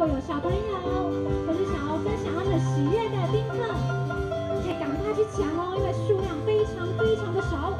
果有小朋友或是想要分享他们喜悦的缤纷，可以赶快去抢哦，因为数量非常非常的少。